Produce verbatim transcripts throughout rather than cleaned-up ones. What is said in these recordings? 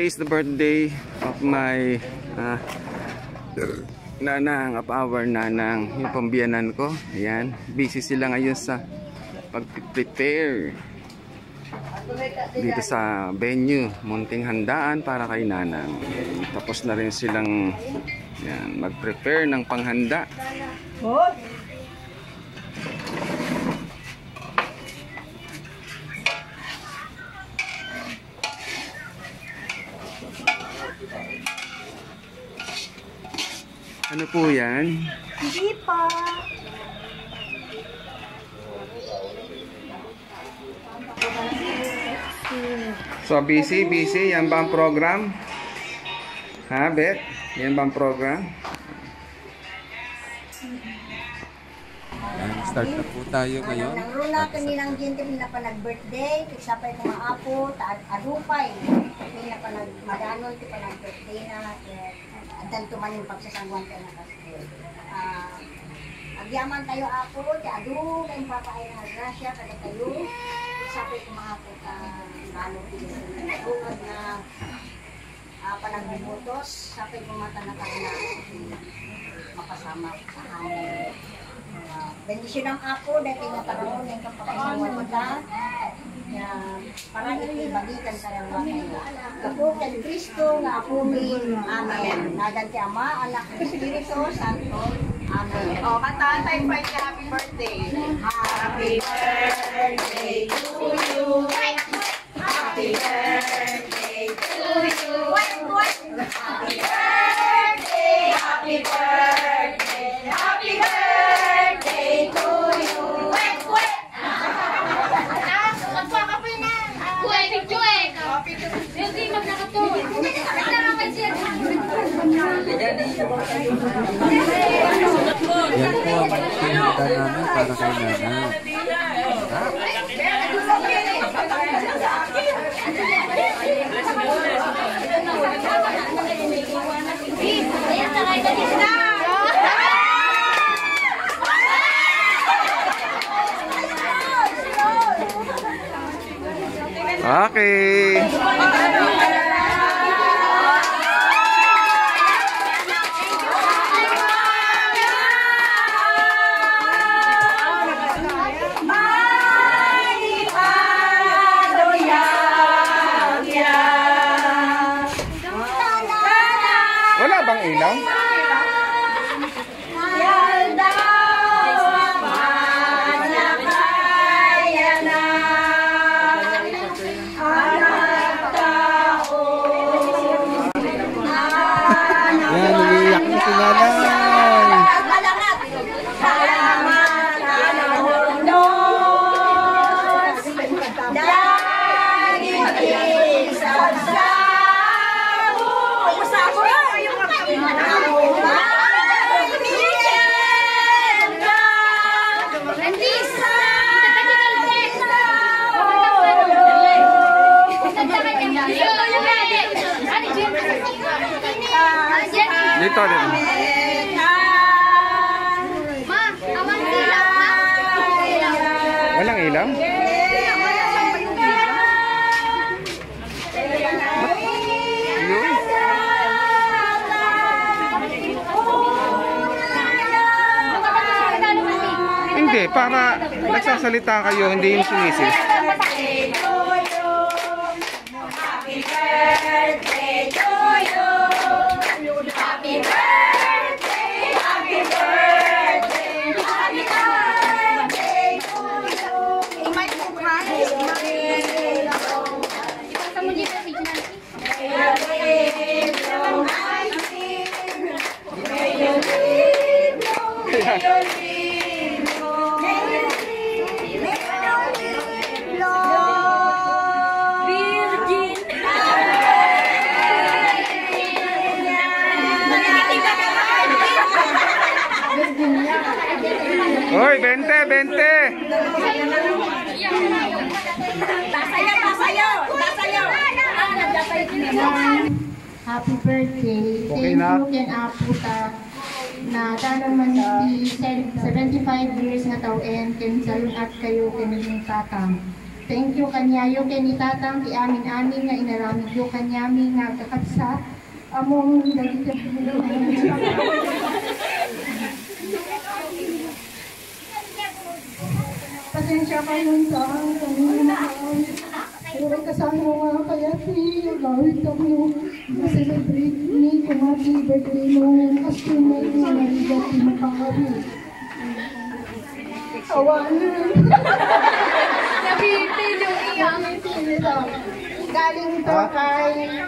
Today is the birthday of my uh, nanang, of our nanang, yung pambiyanan ko. Ayan, busy sila ngayon sa pag-prepare dito sa venue, munting handaan para kay nanang. Ayan, tapos na rin silang ayan, mag-prepare ng panghanda. Ano po yan? Hindi po. So busy, busy. Yan ba ang program? Ha, Bet? Yan ba ang program? Yan, start na po tayo ngayon. Nangruna kanilang gente nila pa nag-birthday. Kagsapay ko mga apo, taad-arupay. Nila pa nag-madanol, pa nag-birthday na. Dan tuman yung pagsasangguan tayo ng kastil. Uh, agyaman tayo ako, tiado, kayong papain na grasya, kada tayo. Sabi ko mga po ka, nalong pinagod na uh, panagbibutos. Sabi ko mga tanatang na makasama sa hangin. Uh, Bendisyon ng ako, dahil tinataroon ng kapakasangguan mo ta. Ya, parang ibalikan sa iyong mga kapag kay Kristo na ako min. Amen. Naganti Ama, Anak, Espiritu Santo. Amen. O, kantahan tayo friend niya, happy birthday. Happy birthday to you. Happy birthday to you. Happy birthday, happy birthday, happy birthday to you. Yan po ang pinunta namin para kay Nana. Okay. Dito din. Ma, awan ilaw, ma. Walang ilaw? Hindi, para nagsasalita kayo, hindi yung sumisis. Happy birthday to you. Happy birthday, happy birthday, happy birthday to you. Am I too high? Oy, bente, bente. Tasayo, tasayo, tasayo. Happy birthday. Okay na. Yan apo ta na tanaman ni seventy-five years na tawen ken salungat kayo kining tatang. Thank you kanyayo kay ni tatang ti amin amin nga inaramid yo kanyami nga kakatsa among dagiti pilo. Pasensya kayo sa kanina. Pero kasama mo nga kaya si Lawit kami maselebrate ni kumati birthday mo kasi may mga nagdati makakari. Awan nabitin yung iyang galing to kay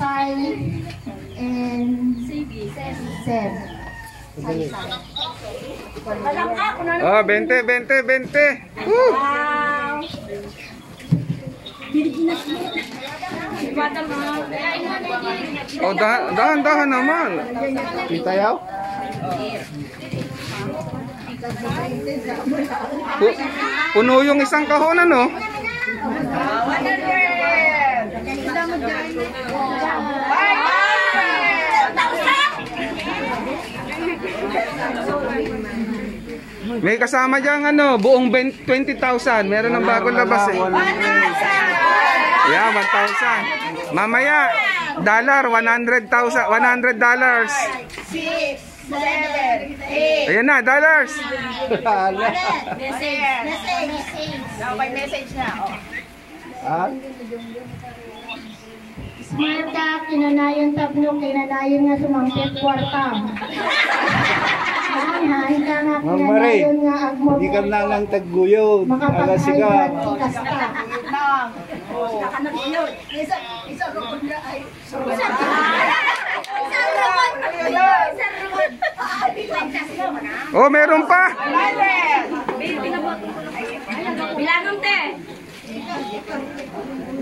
Sai and Seb. Oh, bente, bente, bente. Woo! Wow. Oh, dahan, dahan, dahan naman. Kita yaw? Puno yung isang kahonan, no? May kasama dyan, ano, buong twenty thousand. Meron ng bagong labas, eh. Yeah, one thousand. Mamaya, dollar, one hundred thousand, one hundred dollars. Ayan na, dollars. Message. May message na. Smarta, kinanayon tablo, kinanayon nga sumampit kwarta. Mahay ka nga kinanayon nga agmo. Di ka na lang tagguyo. Makapaghaywat kasta. Gusto ka na pinod. Isa, isa ko kundra ay. Isa ko oh, meron pa. Bilangan te.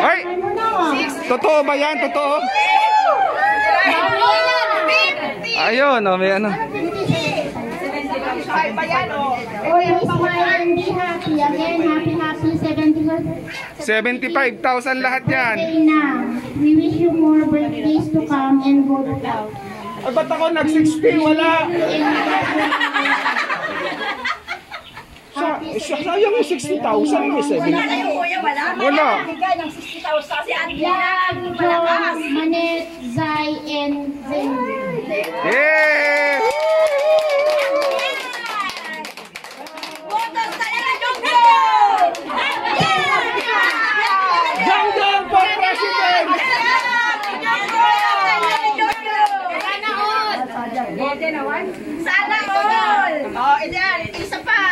Ay! Totoo ba yan? Totoo? Ayun, oh, may ano. seventy-five thousand lahat yan. We wish you more birthdays to come and go to cloud. Ay, ba't ako nag-sixty? Wala! Sayang yung sixty thousand yung seventy. Wala na yung kuya, wala. Wala. Bigay ng sixty thousand kasi ang yan. Malakas. Manet, Zai, and Zen. Yay! Botos talaga, Jongdong! Jongdong for President! Sana all! Bote na one? Sana all! Oo, iyan. Isa pa!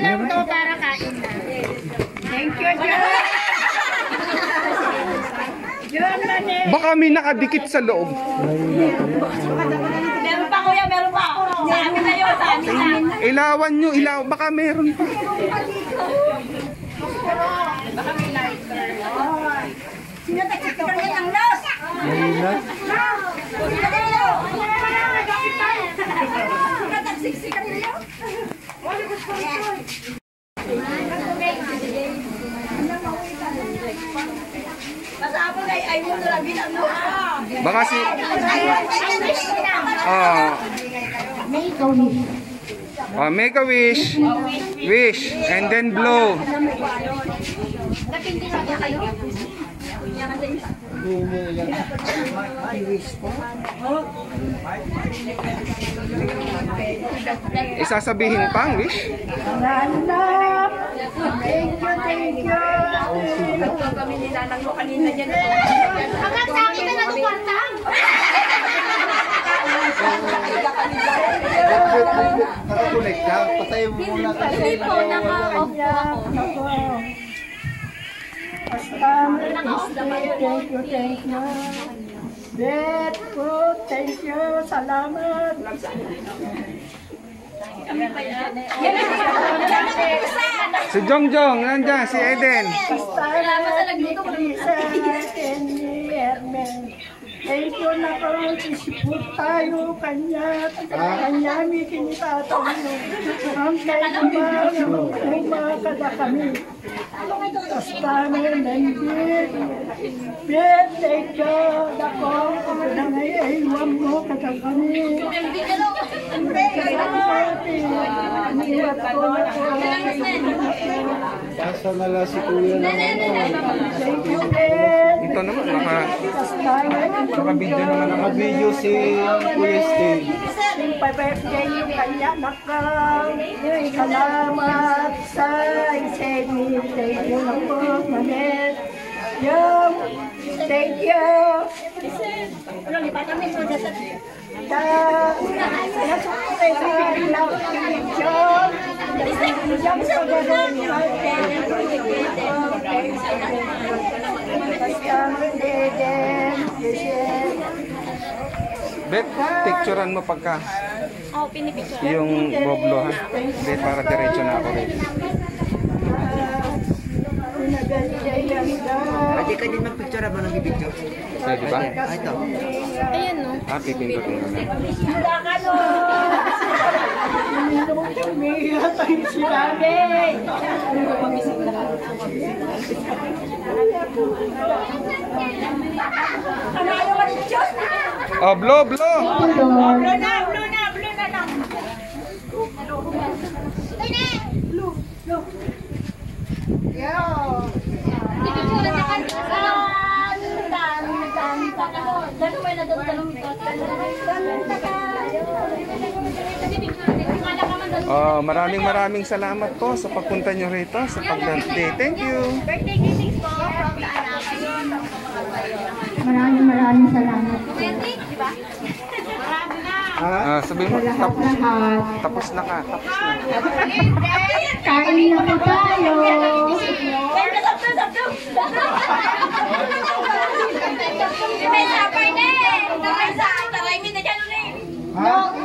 Alam to para kain na. Thank you, John. John Manet. Baka may nakadikit sa loob. Meron pa kuya, meron pa. Sa amin na yun, sa amin na. Ilawan nyo, ilawan. Baka meron pa. Baka may lighter. Sino takitan ka ng los? Sino tayo? Sino taksiksikan kayo? Baka si oh. Oh, make a wish. Wish and then blow. Isasabihin pang wish. Thank you, thank you. Kami nilalang mo kanina dyan. Hanggang sa akin na ng kwartang. Nakakonect ka? Patay mo muna kasi. Hindi po, naka-off po ako. Um, thank you, thank you. Dead food, thank you. Salamat. Si Jongjong nandiyan, si Eden. Salamat sa lagay ko sa Hermen. Ay ko na parang sisipot tayo kanya. Kanya ni kinitato. Ang kaya kumakada kami. Basta may nanggit. Pwede ka dako. Nangay ay iwan mo kada kami. Asa na lang si Kuya naman. Ito naman, nakabidyo naman. Nakabidyo si Kuya Steve. Pabibigay yung kanya nakang. Salamat sa iseni. Thank you na po, Manet. Yung, thank you. Ulang ipatamin mo na sa Bet, picturean mo pagka yung boblo, ha? Bet, para diretso na ako rin. Pwede ka din mag-picture habang nag-picture. Sige, di ba? Ito. Ayan, no? Ah, pipindot mo na. Mula ka, no! Mira tayo sila. Oh, blow, blow! Blow na, blow na, blow na lang. Blow, blow. Yo! Oh, maraming maraming salamat po sa pagpunta nyo rito sa pag-birthday. Thank you. Birthday greetings po from the anak. Maraming maraming salamat po. Ah, sabi mo, tapos na. Tapos na ka, tapos na. Kain na po tayo.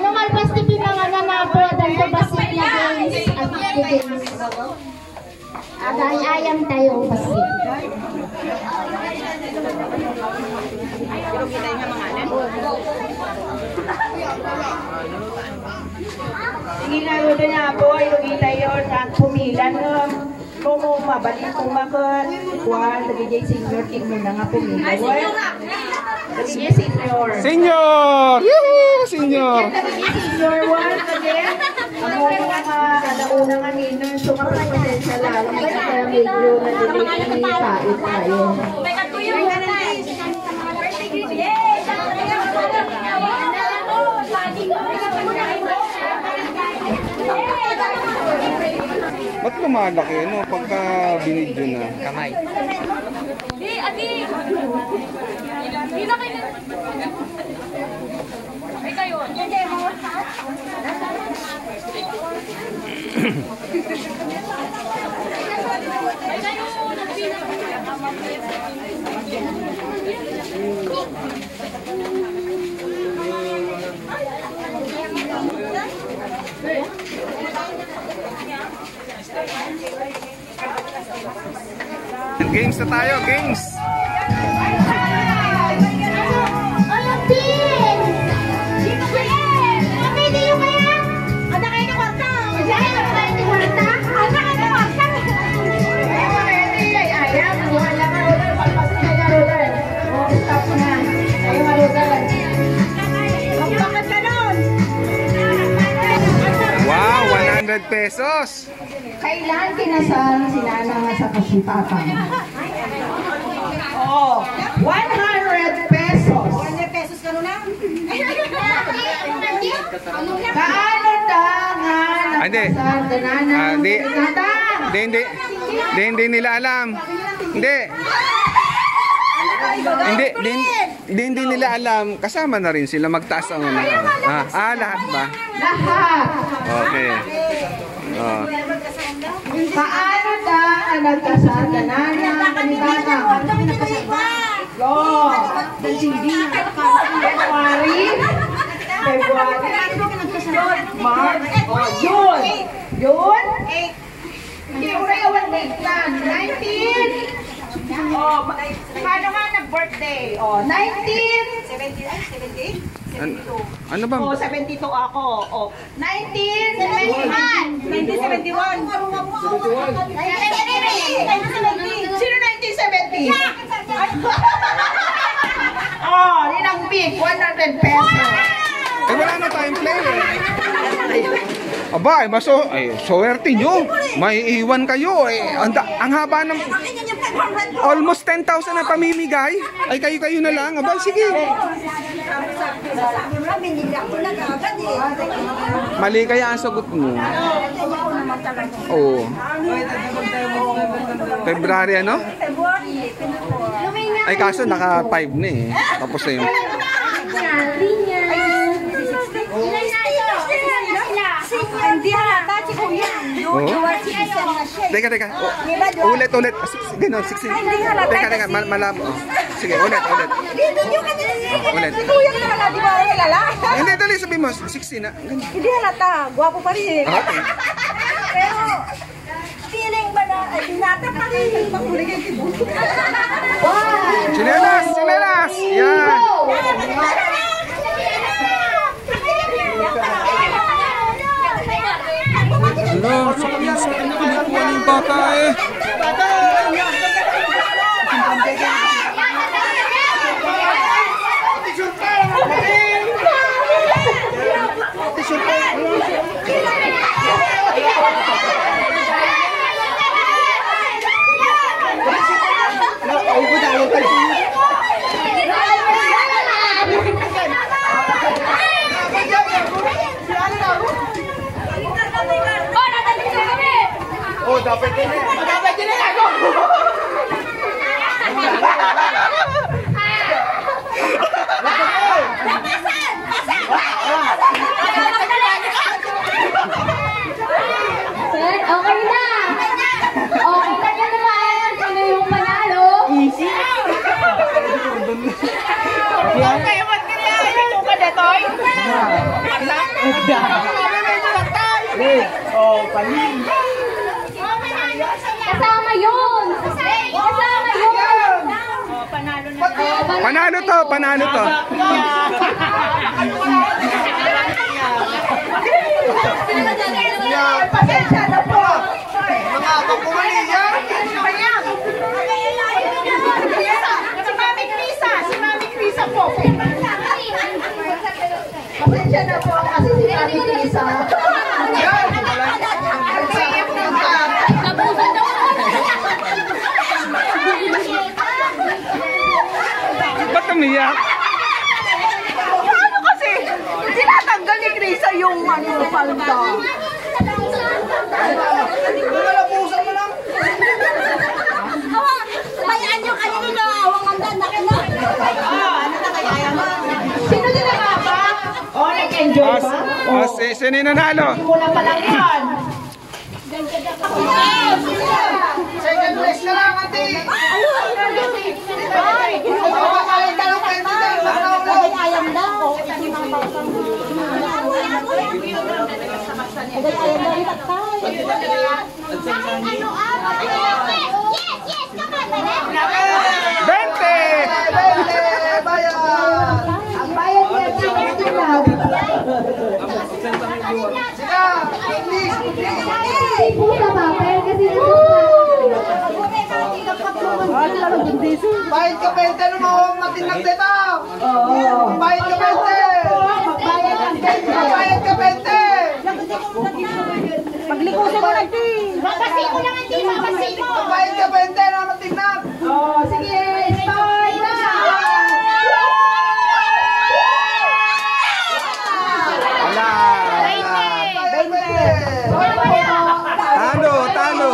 Mamalpas na pinanganama po dan sa basik na games at games. Agay-ayam tayo basik. Inginawin na po ay lugi tayo at pumilan ng Kumu mabalik kumakot, kuan tagijay senior king mo na nga pumilan. Tagijay senior. Senior. Yuhuu, senior. Senior one tagijay. Ang mga kadaunang anino yung sumapasin sa lalo. Kaya medyo nagiging pait tayo. Ba't lumalaki, no? Pagka binidyo na. Kamay. Di, ati! Di na kayo. Ay kayo. Ay kayo. Games na tayo, games! Olympic! Sino ba yan? Kapiti yung kaya? Ano kayo na kwarta? Ano kayo na kwarta? Ano kayo na kwarta? Ayan, wala ka roller. Pagpasin na niya roller. Stop mo na. Ayaw ka roller. Magpakad ka nun! Wow! one hundred pesos! Kailan kinasal si Nanang sa kasipatan? Oo. one hundred pesos. one hundred pesos ka nun lang? Kaano na nga nakasal na Nanang? Hindi, hindi. Hindi, hindi nila alam. Hindi. Hindi, hindi, hindi nila alam. Kasama na rin sila magtaas ang mga. Ah, lahat ba? Lahat. Okay. Oh. Paano na ang nagkasal na Nanang kanitata? Lo! January? birthday. Oh, nineteen seventy-two. Ano ba? Oh, seventy-two ako. Oh, nineteen seventy-one. Sino nineteen seventy? Oh, yun ang big, one hundred pesos. Eh, wala na tayong player. Aba, eh, maso, eh, swerte nyo. May iwan kayo. Eh, ang, ang haba ng... Almost ten thousand na pamimigay. Ay, kayo-kayo na lang. Aba, sige. Mali kaya ang sagot mo. Oo. February ano? Ay, kaso naka five na eh. Tapos na yun. Hindi halata, chikong yan. Teka, teka. Ulit, ulit. Sige, no, sixteen. Teka, teka, malabo. Sige, ulit, ulit. Ulit. Kuya ka naman, di ba? Kilala? Hindi, dali, sabi mo, sixteen na. Hindi halata, guwapo pa rin. Okay. Pero, feeling ba na, ay, binata pa rin. Pagkuligay si Buto. Chinelas, chinelas! Yan! Hello, sakit-sakit na kumukuha ng baka eh. Baka! Dapat din eh. Dapat din eh ako. Sir, okay na. Okay, tanya naman. Sino yung manalo? Easy. Okay, what ka niya? Ito ka na toy? Anak? Oh, panin. Kasama yun! Kasama yun! Oh, panalo na to. Panalo to, panalo to. Pasensya na po. Mga kapumuli niya. Si Mami Krisa, si Mami Krisa po. Pasensya na po kasi si Mami Krisa. Niya. Ano kasi? Tinatanggal ni Krisa yung ano, palda. Malabusan mo lang. Bayaan nyo kanino na awang ang danda ka na. Ano na kaya naman? Sino din na ba? O, nag-enjoy ba? Sino yung nanalo? Simula pa lang yan. Second place na lang, ate. Ano? Bayad ka pwente naman matinag dito. Bayad ka pwente. Bayad ka pwente. Paglikusan mo lang di. Mapasay mo lang di. Mapasay mo. Bayad ka pwente naman matinag. Oo, sige. Bayad na. Wala. Pwente. Talo, talo.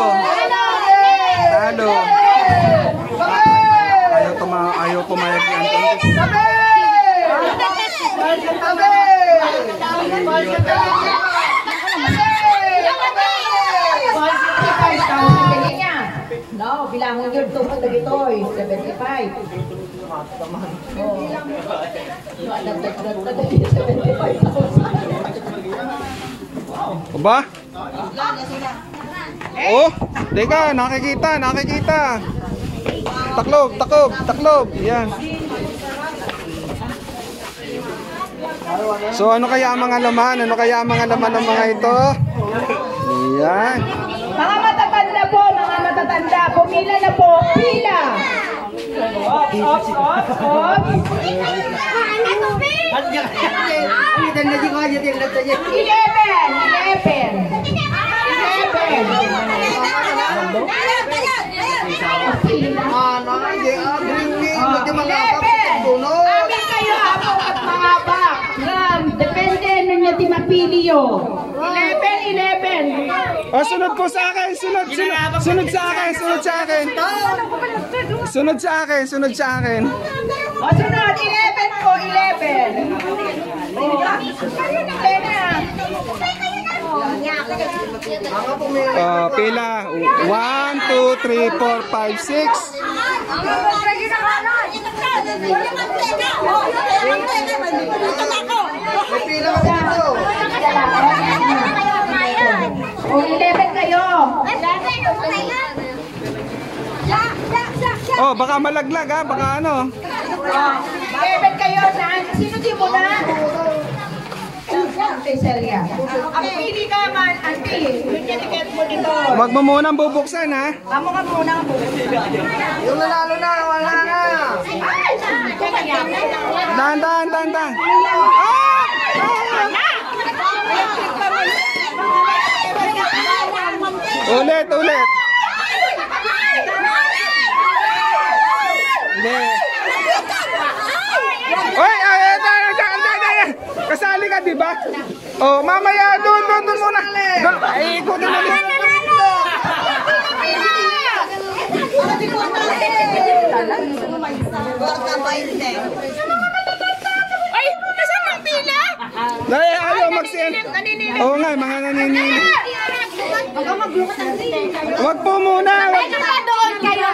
Talo. Ayaw tumawa. Ayaw pumayag yan. Sabi! Sabi! Sabi! No, bilang yun tungkol na ito, seventy-five. Yung bilang mo, yung adaptad na dito, seventy-five thousand. Aba? Oh, teka, nakikita, nakikita. Taklob, taklob, taklob. Yan. So ano kaya ang mga laman? Ano kaya ang mga laman ng mga ito? Ayan. Mga matatanda po, mga matatanda, pumila na po, pila! Op, op, op, op! Eleven! Eleven! Eleven! Amin kayo, apo at mga bak! Depende ninyo timapiliyo. Eleven, eleven! Oh, sunod po sa akin, sunod, sunod, sunod sa akin, sunod sa akin. Sunod sa akin, sunod sa akin. Oh, sunod, eleven po, eleven. Uh, pila, one, two, three, four, five, six. O, eleven kayo. Oh, baka malaglag ha, baka ano. eleven kayo, saan? Sino di mo na? Ang pili ka man, auntie. Yung ticket mo dito. Huwag mo muna ang bubuksan ha. Huwag mo ka muna ang bubuksan. Yung nalalo na, wala na. Dahan, dahan, dahan, dahan. Ah! Ulit, ulit. Oy, ay, ay, ay, ay, kasali ka, di ba? Oh, mamaya, doon, doon, doon muna. Ay, ikutin na rin. Ay, nasaan ang pila? Ay, ayaw, magsiyan. Oo nga, mga naninilip. Wag po muna. Doon kayo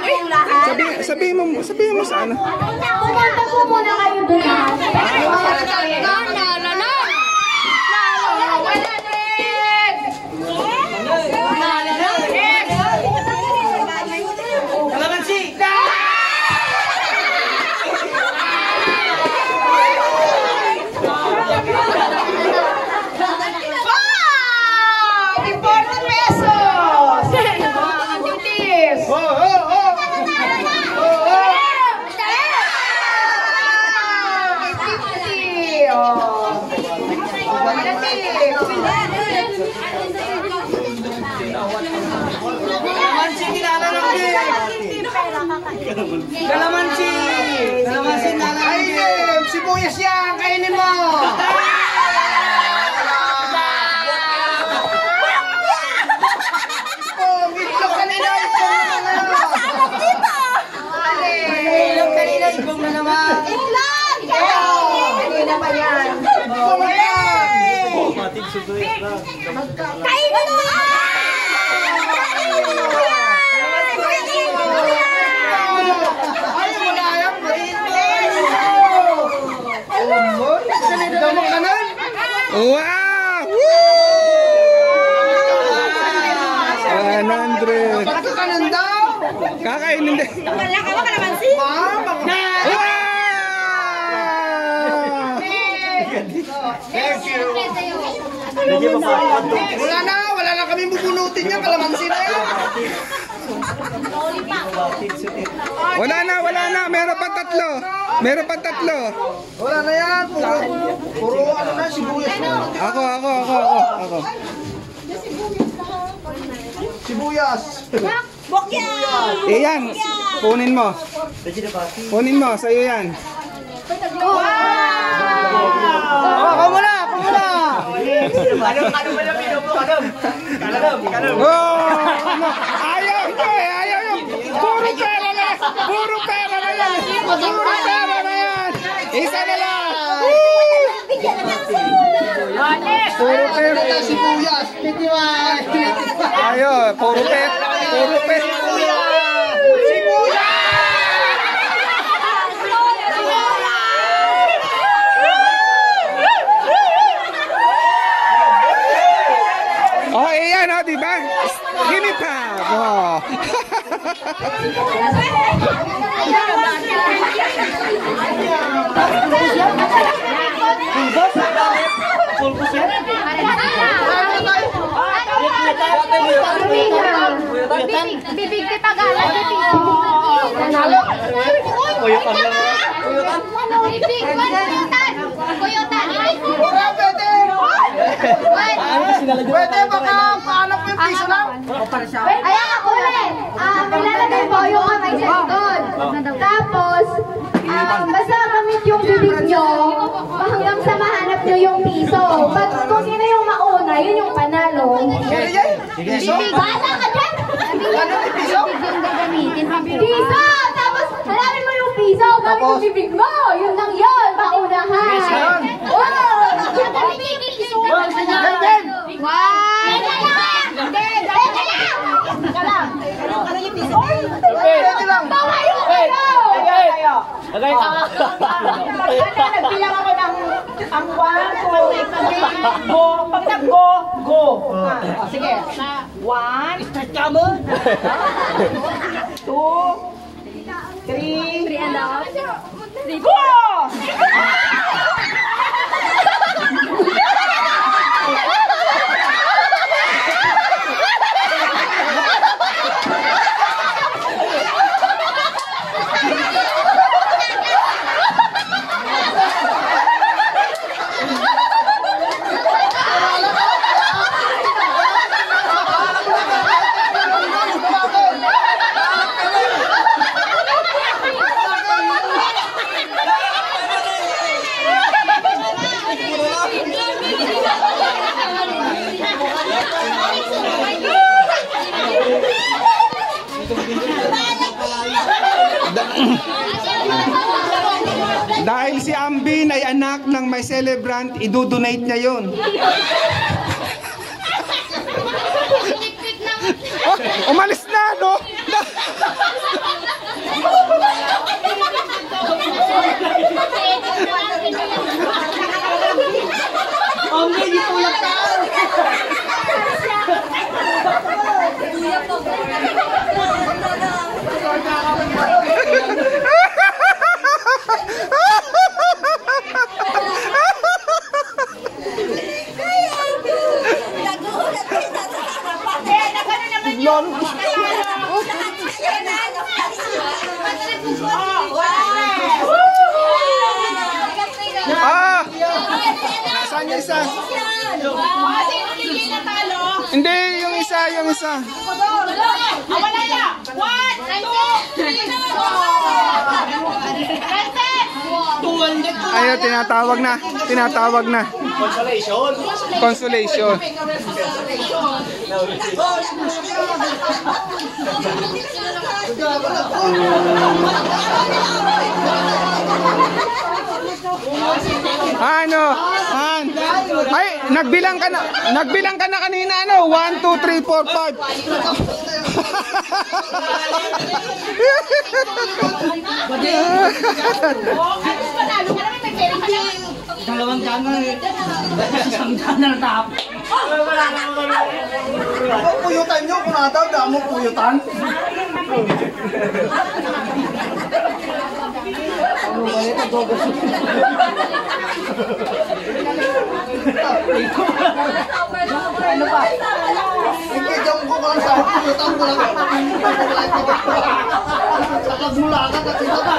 sabi, sabi mo, sabi mo sana. Pumunta po muna kayo doon. Kalamansi! Kalamansi na lang! Kainin! Sibuyas yan! Kainin mo! Itong itlog kanina! Itlog na naman! Masarap dito! Itlog kanina! Itlog na naman! Itlog! Kanina pa yan! Kainin mo! Wow! one hundred! Kakainin daw! Kakainin daw! Wala ka ba kalamansi? Thank you! Wala na! Wala na kami bubunutin niya! Kalamansi na yan! Wala na! Wala na! Meron pa tatlo! Meron pa tatlo. Wala na yan. Puro, puro ano na, sibuyas na. Ako, ako, ako, ako, ako. Sibuyas. Bokyan! Eh yan, punin mo. Punin mo, sa'yo yan. Wow! Ako muna, ako muna! Kadam, kadam, kadam, kadam. Kadam, kadam. Ayaw nyo eh, ayaw nyo. Puro pera na, puro pera na yan. Puro pera. Isa na lang! Puro pera! Ayo, puro pera! Puro pera! three pounds. Pwede baka paanap yung piso lang? Ayan ako rin. Ilalagay po yung kamay niya doon. Tapos, um, basta kamit yung bibig nyo hanggang sa mahanap nyo yung piso. Pag kung sino yung mauna, yun yung panalo. Piso? Bata ka dyan! Piso? Piso! Tapos, hanapin mo yung piso. Gamit yung bibig mo. Yun lang yun. Maunahan. Wow! Lagay ka! Ano, nagbilang ako ng ang one, two, three, go! Pag nag-go, go! Sige! One, two, three, go! Dahil si Ambin ay anak ng may celebrant, idudonate niya yun. Oh, umalis na, no? Saan yung isa? Hindi, yung isa, yung isa. Wala na! One, two, three, four! Ayun, tinatawag na. Tinatawag na. Consolation. Consolation. Ano? Ay, nagbilang ka na. Nagbilang ka na kanina, ano? one, two, three, four, five. Dalawang ganon eh. Isang ganon na tap. Oh, puyutan nyo. Kung nataw, damong puyutan. Ano ba ito? Dogos. Ano ba? Nagkidyam ko ka lang sa puyutan ko lang. Sa kagmulakan at ito ba?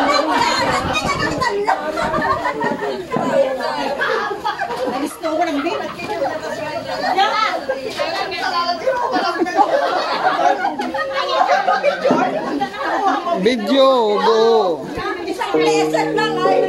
Video, bo. Isang lesson lang ay.